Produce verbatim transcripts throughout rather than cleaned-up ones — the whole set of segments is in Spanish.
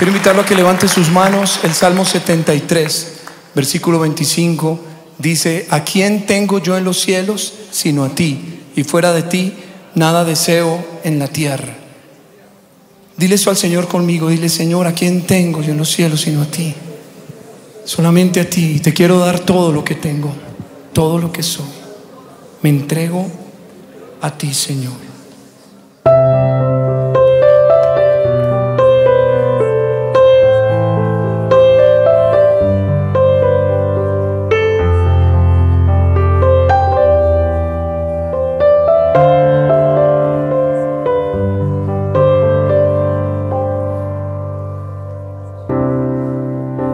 Quiero invitarlo a que levante sus manos. El Salmo setenta y tres, versículo veinticinco, dice: ¿a quién tengo yo en los cielos sino a ti? Y fuera de ti nada deseo en la tierra. Dile eso al Señor conmigo. Dile: Señor, ¿a quién tengo yo en los cielos sino a ti? Solamente a ti. Te quiero dar todo lo que tengo, todo lo que soy. Me entrego a ti, Señor.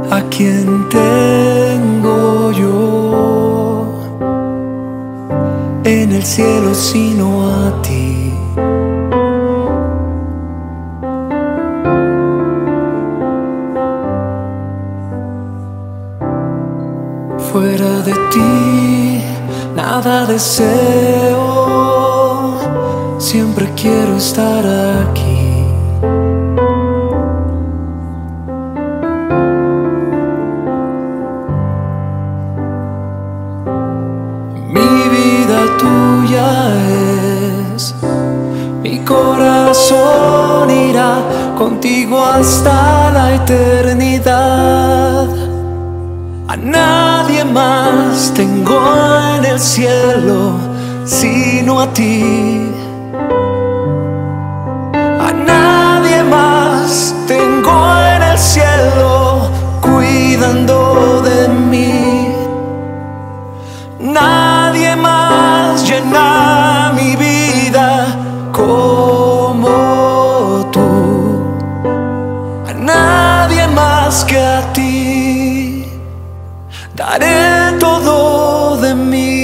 ¿A quién tengo yo en el cielo sino a ti? Fuera de ti nada deseo, siempre quiero estar aquí. Mi corazón irá contigo hasta la eternidad. A nadie más tengo en el cielo sino a ti. A nadie más tengo en el cielo cuidando de mí. Nadie más llena mi vida como tú, a nadie más que a ti daré todo de mí.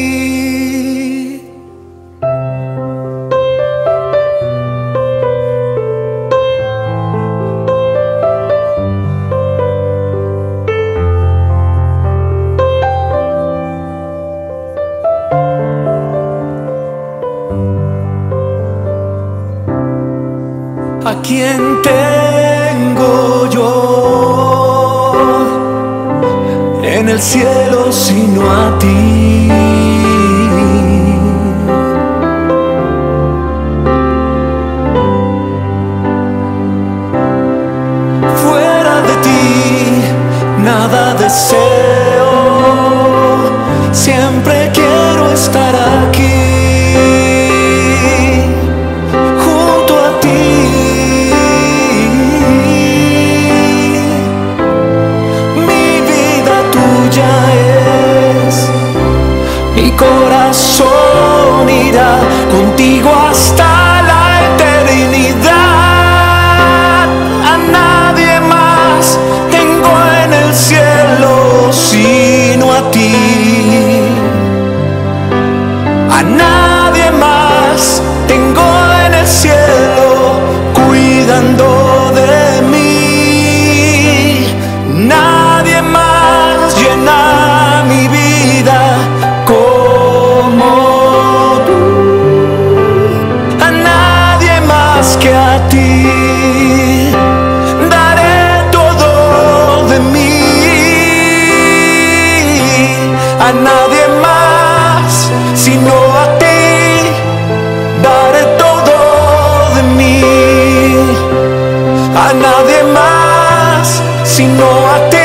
¿A quién tengo yo en el cielo sino a ti? Fuera de ti nada deseo, siempre quiero estar aquí. Corazón irá contigo hasta la eternidad. A nadie más tengo en el cielo sino a ti. A nadie más tengo en el cielo cuidando de mí. Nadie más llena mi vida que a ti daré todo de mí. A nadie más sino a ti daré todo de mí. A nadie más sino a ti.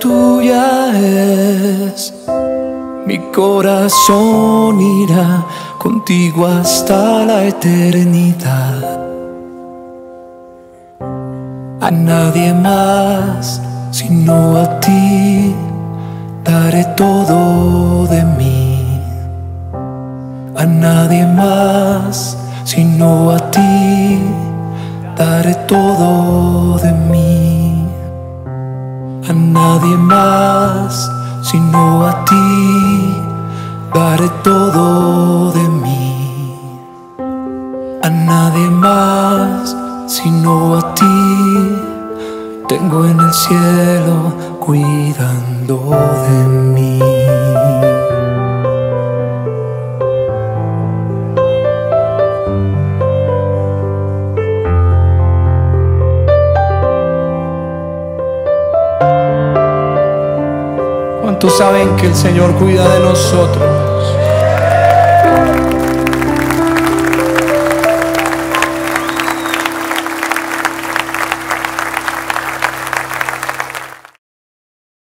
Tuya es, mi corazón irá contigo hasta la eternidad. A nadie más sino a ti daré todo de mí. A nadie más sino a ti daré todo de mí. A nadie más sino a ti. de todo de mí, a nadie más sino a ti. Tengo en el cielo cuidando de mí. ¿Cuántos saben que el Señor cuida de nosotros?